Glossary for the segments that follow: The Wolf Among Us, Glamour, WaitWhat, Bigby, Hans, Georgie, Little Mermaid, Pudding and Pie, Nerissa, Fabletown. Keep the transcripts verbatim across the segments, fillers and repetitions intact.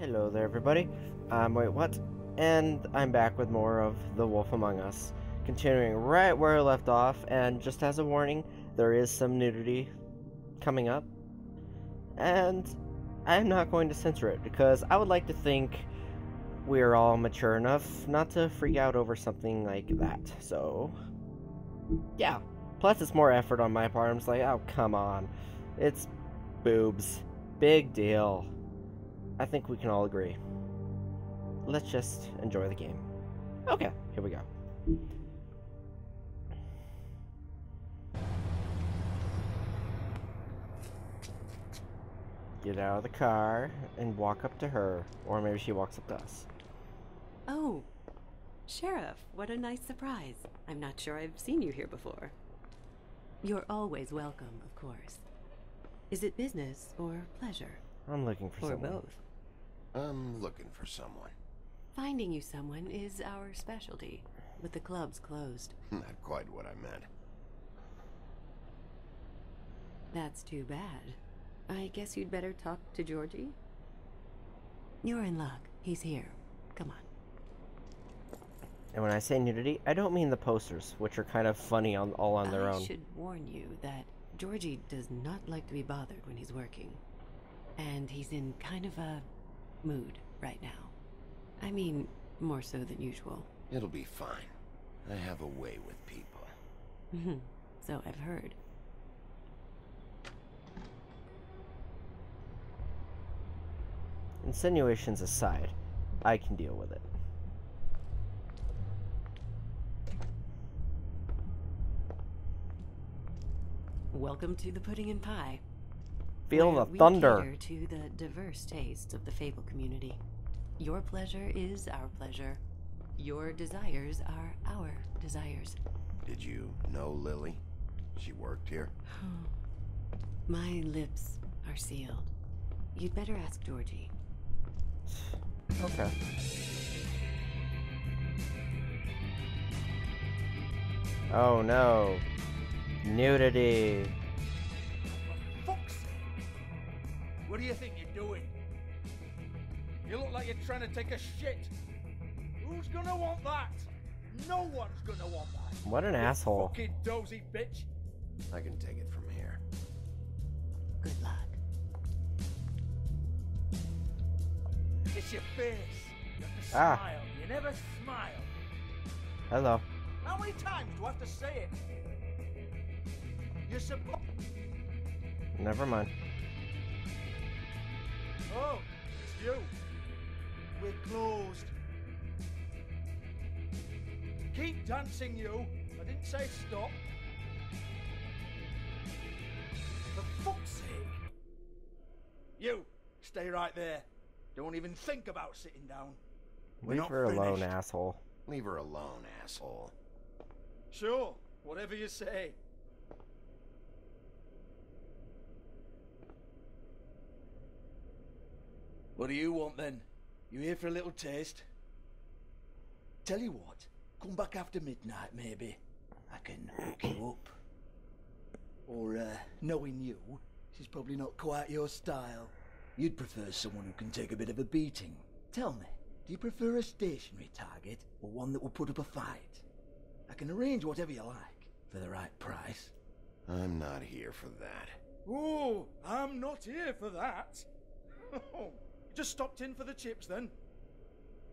Hello there everybody, I'm Wait...What?, and I'm back with more of The Wolf Among Us, continuing right where I left off. And just as a warning, there is some nudity coming up, and I'm not going to censor it because I would like to think we're all mature enough not to freak out over something like that, so yeah. Plus it's more effort on my part. I'm just like, oh come on, it's boobs, big deal. I think we can all agree. Let's just enjoy the game. Okay, here we go. Get out of the car and walk up to her, or maybe she walks up to us. Oh, Sheriff, what a nice surprise. I'm not sure I've seen you here before. You're always welcome, of course. Is it business or pleasure? I'm looking for someone. Or both. I'm looking for someone. Finding you someone is our specialty, with the clubs closed. Not quite what I meant. That's too bad. I guess you'd better talk to Georgie. You're in luck. He's here. Come on. And when I say nudity, I don't mean the posters, which are kind of funny on all on their I own. I should warn you that Georgie does not like to be bothered when he's working. And he's in kind of a mood right now. I mean, more so than usual. It'll be fine. I have a way with people. So I've heard. Insinuations aside, I can deal with it. Welcome to the Pudding and Pie. Feel the thunder. We cater to the diverse tastes of the Fable community. Your pleasure is our pleasure. Your desires are our desires. Did you know Lily? She worked here. My lips are sealed. You'd better ask Georgie. Okay. Oh no. Nudity. What do you think you're doing? You look like you're trying to take a shit. Who's gonna want that? No one's gonna want that. What an asshole. Fucking dozy bitch. I can take it from here. Good luck. It's your face. You have to ah. smile. You never smile. Hello. How many times do I have to say it? You're supposed. Never mind. Oh, it's you. We're closed. Keep dancing, you. I didn't say stop. For fuck's sake. You, stay right there. Don't even think about sitting down. We're not finished. Leave her alone, asshole. Leave her alone, asshole. Sure, whatever you say. What do you want then? You here for a little taste? Tell you what, come back after midnight maybe. I can hook you up. Or, uh, knowing you, she's probably not quite your style. You'd prefer someone who can take a bit of a beating. Tell me, do you prefer a stationary target or one that will put up a fight? I can arrange whatever you like for the right price. I'm not here for that. Oh, I'm not here for that. Just stopped in for the chips then.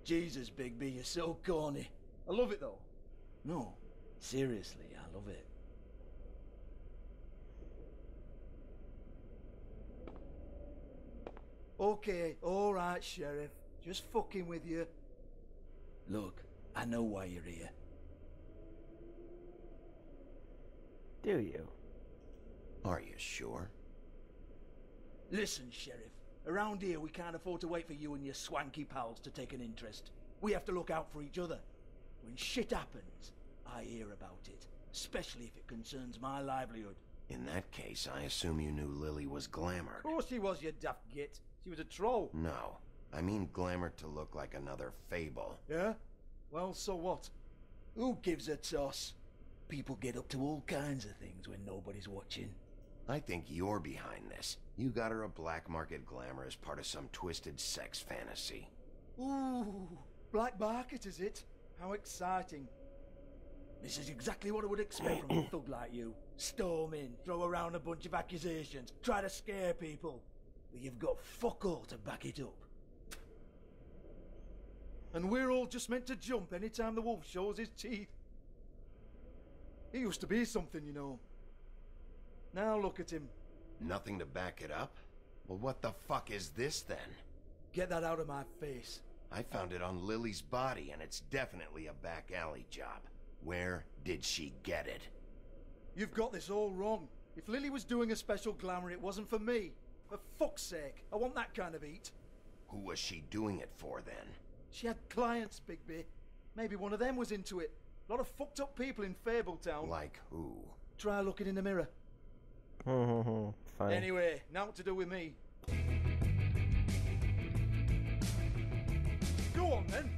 Jesus, Bigby, you're so corny. I love it though. No, seriously, I love it. Okay, all right, Sheriff. Just fucking with you. Look, I know why you're here. Do you? Are you sure? Listen, Sheriff. Around here, we can't afford to wait for you and your swanky pals to take an interest. We have to look out for each other. When shit happens, I hear about it, especially if it concerns my livelihood. In that case, I assume you knew Lily was glamour. Of course she was, you daft git. She was a troll. No, I mean glamour to look like another Fable. Yeah? Well, so what? Who gives a toss? People get up to all kinds of things when nobody's watching. I think you're behind this. You got her a black market glamour as part of some twisted sex fantasy. Ooh, black market is it? How exciting. This is exactly what I would expect from a thug like you. Storm in, throw around a bunch of accusations, try to scare people. But you've got fuck all to back it up. And we're all just meant to jump any time the wolf shows his teeth. He used to be something, you know. Now look at him. Nothing to back it up? Well, what the fuck is this then? Get that out of my face. I found it on Lily's body, and it's definitely a back alley job. Where did she get it? You've got this all wrong. If Lily was doing a special glamour, it wasn't for me. For fuck's sake, I want that kind of eat. Who was she doing it for then? She had clients, Bigby. Maybe one of them was into it. A lot of fucked up people in Fabletown. Like who? Try looking in the mirror. Fine. Anyway, now to do with me. Go on then.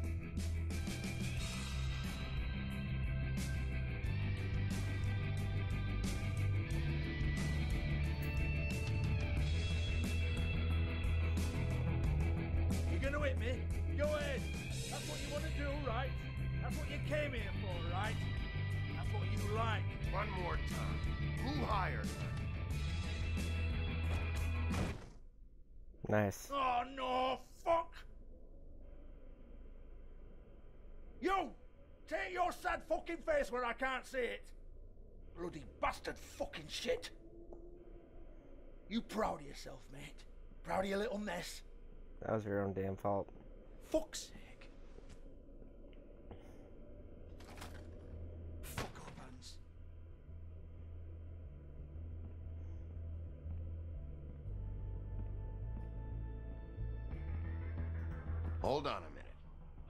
You're gonna hit me? Go ahead. That's what you want to do, right? That's what you came here for, right? That's what you like. One more time. Who hired her? Nice. Oh no, fuck! You! Take your sad fucking face where I can't see it! Bloody bastard fucking shit! You proud of yourself, mate? Proud of your little mess? That was your own damn fault. Fuck's sake. Fuck up, Hans. Hold on a minute.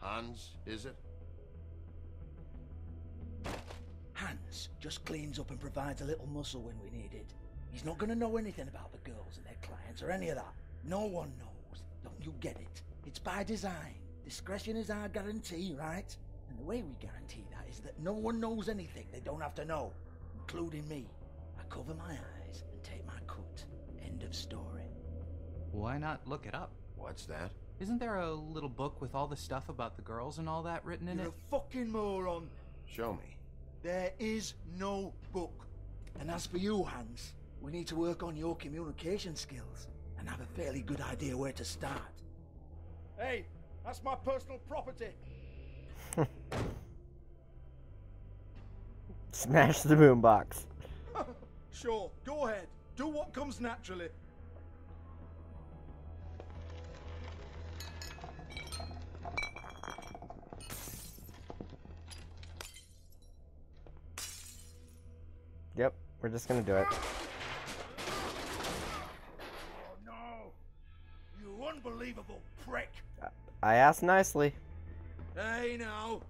Hans, is it? Hans just cleans up and provides a little muscle when we need it. He's not going to know anything about the girls and their clients or any of that. No one knows. Don't you get it? It's by design. Discretion is our guarantee, right? And the way we guarantee that is that no one knows anything they don't have to know, including me. I cover my eyes and take my cut. End of story. Why not look it up? What's that? Isn't there a little book with all the stuff about the girls and all that written in it? You're a fucking moron. Show me. There is no book. And as for you, Hans, we need to work on your communication skills and have a fairly good idea where to start. Hey, that's my personal property. Smash the boombox. Sure, go ahead. Do what comes naturally. Yep, we're just gonna do it. Oh no! You unbelievable prick! I asked nicely. Hey now!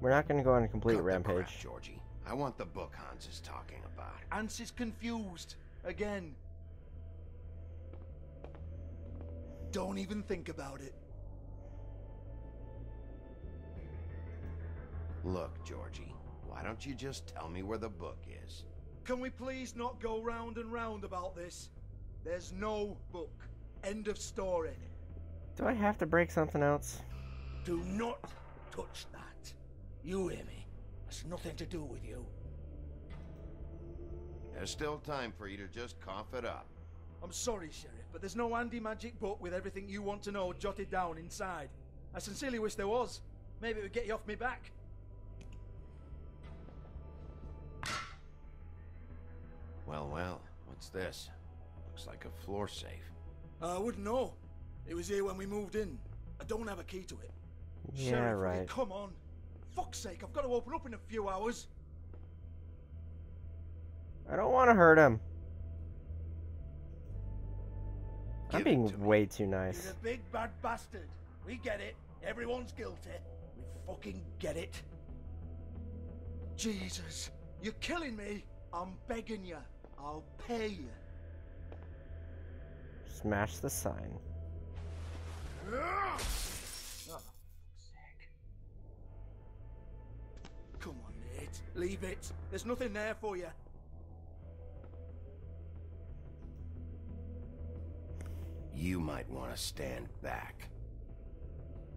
We're not gonna go on a complete Cut rampage. The crap, Georgie. I want the book Hans is talking about. Hans is confused. Again. Don't even think about it. Look, Georgie, why don't you just tell me where the book is? Can we please not go round and round about this? There's no book. End of story. Do I have to break something else? Do not touch that. You hear me? That's nothing to do with you. There's still time for you to just cough it up. I'm sorry, Sheriff, but there's no handy magic book with everything you want to know jotted down inside. I sincerely wish there was. Maybe it would get you off me back. Well, well, what's this? Looks like a floor safe. I wouldn't know. It was here when we moved in. I don't have a key to it. Yeah, Sheriff, right. Come on. Fuck's sake, I've got to open up in a few hours. I don't want to hurt him. Give I'm being to way me. Too nice. You're a big bad bastard. We get it. Everyone's guilty. We fucking get it. Jesus, you're killing me. I'm begging you. I'll pay you. Smash the sign. Oh, for fuck's sake. it. Leave it. There's nothing there for you. You might want to stand back.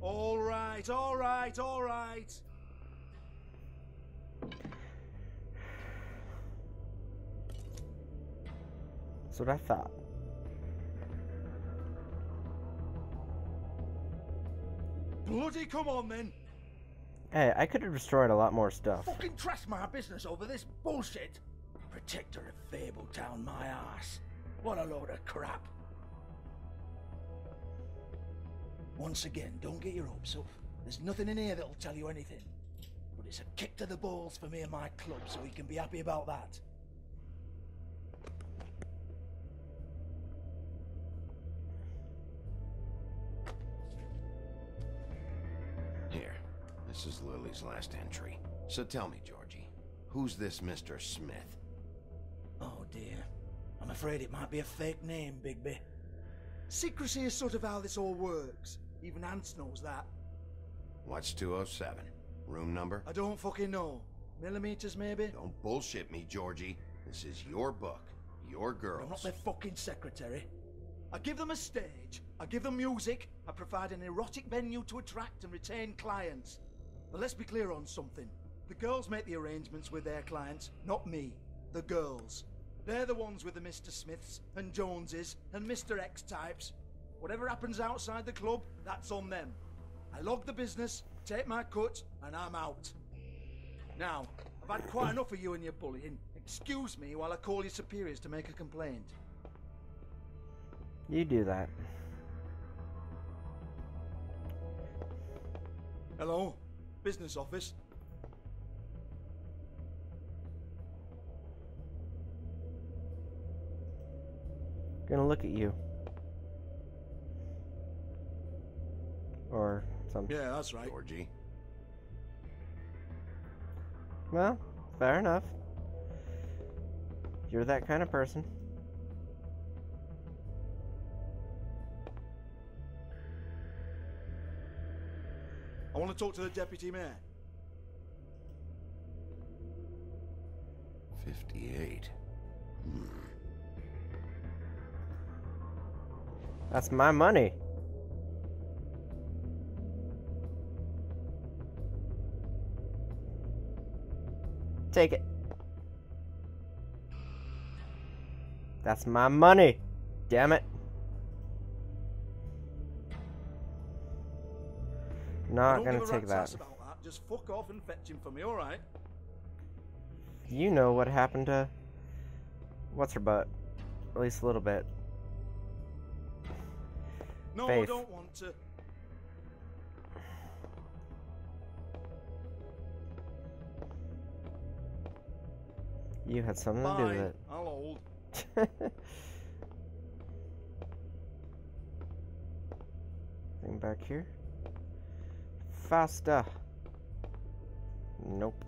All right, all right, all right. That's what I thought. Bloody come on then. Hey, I could have destroyed a lot more stuff. Fucking trash my business over this bullshit. Protector of Fabletown, my ass. What a load of crap. Once again, don't get your hopes up. There's nothing in here that'll tell you anything. But it's a kick to the balls for me and my club, so we can be happy about that. Here, this is Lily's last entry. So tell me, Georgie, who's this Mister Smith? Oh dear. I'm afraid it might be a fake name, Bigby. Secrecy is sort of how this all works. Even Hans knows that. What's two oh seven? Room number? I don't fucking know. Millimeters, maybe? Don't bullshit me, Georgie. This is your book. Your girls. I'm not their fucking secretary. I give them a stage. I give them music. I provide an erotic venue to attract and retain clients. But let's be clear on something. The girls make the arrangements with their clients, not me. The girls. They're the ones with the Mister Smiths and Joneses and Mister X types. Whatever happens outside the club, that's on them. I log the business, take my cut, and I'm out. Now, I've had quite enough of you and your bullying. Excuse me while I call your superiors to make a complaint. You do that. Hello? Business office? Gonna look at you or something. Yeah, that's right, Georgie. Well, fair enough. You're that kind of person. I want to talk to the deputy mayor. fifty-eight. Hmm. That's my money. Take it. That's my money. Damn it. Not gonna take that. that. Just fuck off and fetch him for me, all right? You know what happened to what's her butt? At least a little bit. No, Faith. I don't want to. You had something Bye. to do with it. I'll hold. Thing back here. Faster. Nope.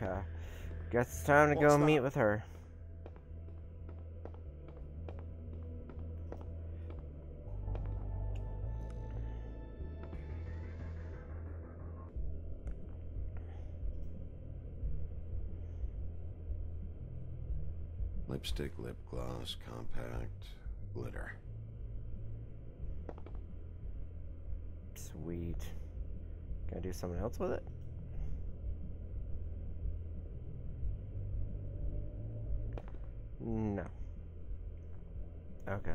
Okay. Guess it's time to What's go that? meet with her. Lipstick, lip gloss, compact, glitter. Sweet. Can I do something else with it? No. Okay.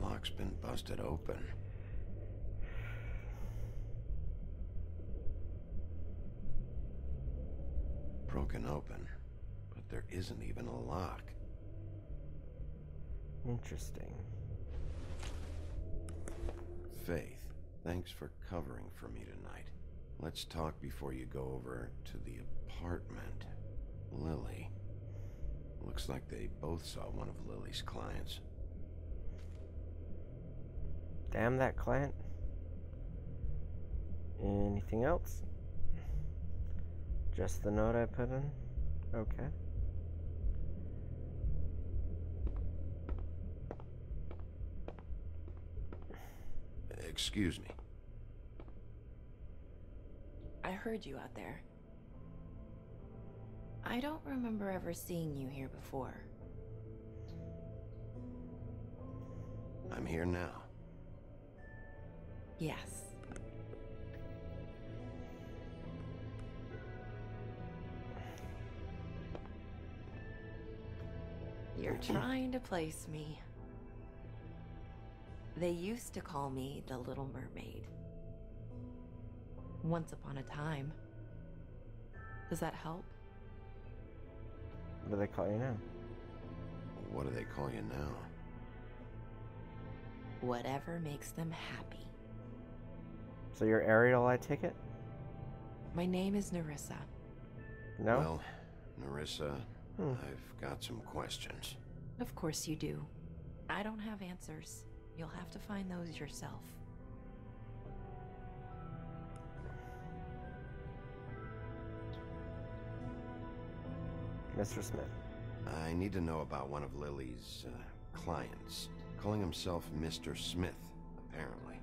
Lock's been busted open. Broken open, but there isn't even a lock. Interesting. Faith, thanks for covering for me tonight. Let's talk before you go over to the apartment. Lily. Looks like they both saw one of Lily's clients. Damn that client. Anything else? Just the note I put in? Okay. Excuse me. I heard you out there. I don't remember ever seeing you here before. I'm here now. Yes. You're trying to place me. They used to call me the Little Mermaid. Once upon a time. Does that help? What do they call you now? What do they call you now? Whatever makes them happy. So you're Ariel, I take it? My name is Nerissa. No? Well, Nerissa, hmm. I've got some questions. Of course you do. I don't have answers. You'll have to find those yourself. Mister Smith. I need to know about one of Lily's uh, clients, calling himself Mister Smith, apparently.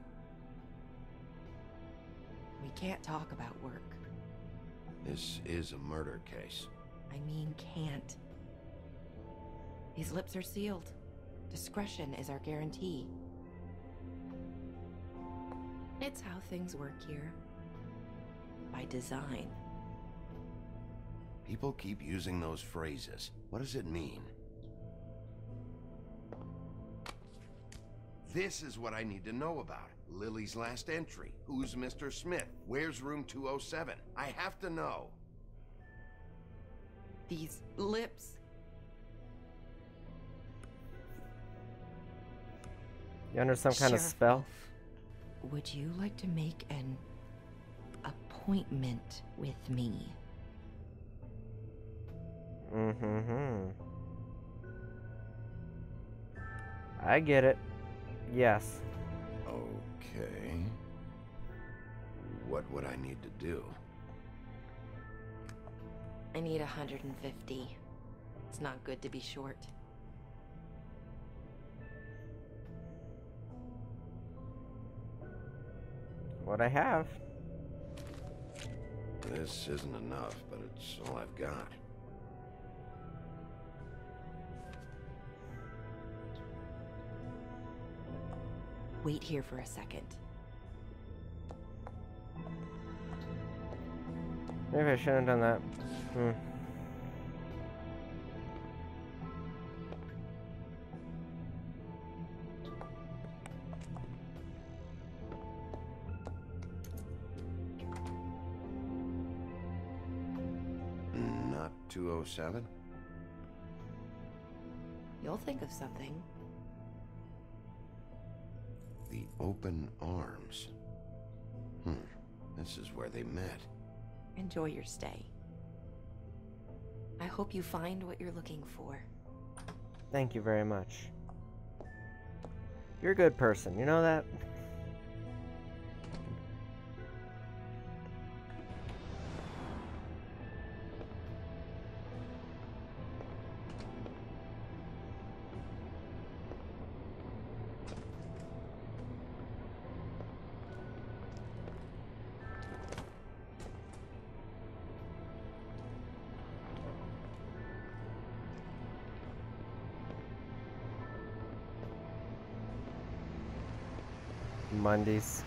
We can't talk about work. This is a murder case. I mean, can't. His lips are sealed. Discretion is our guarantee. It's how things work here. By design. People keep using those phrases. What does it mean? This is what I need to know about. Lily's last entry. Who's Mister Smith? Where's room two oh seven? I have to know. These lips. You're under some kind of spell? Would you like to make an appointment with me? Mm-hmm. I get it. Yes. Okay. What would I need to do? I need one hundred fifty. It's not good to be short. What I have. This isn't enough, but it's all I've got. Wait here for a second. Maybe I shouldn't have done that. Hmm. Not two oh seven? You'll think of something. The open arms. Hmm. This is where they met. Enjoy your stay. I hope you find what you're looking for. Thank you very much. You're a good person, you know that? Mondays.